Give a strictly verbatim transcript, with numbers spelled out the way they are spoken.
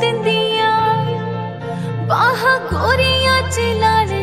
दिंदियां बाहा गोरियां चिलाने।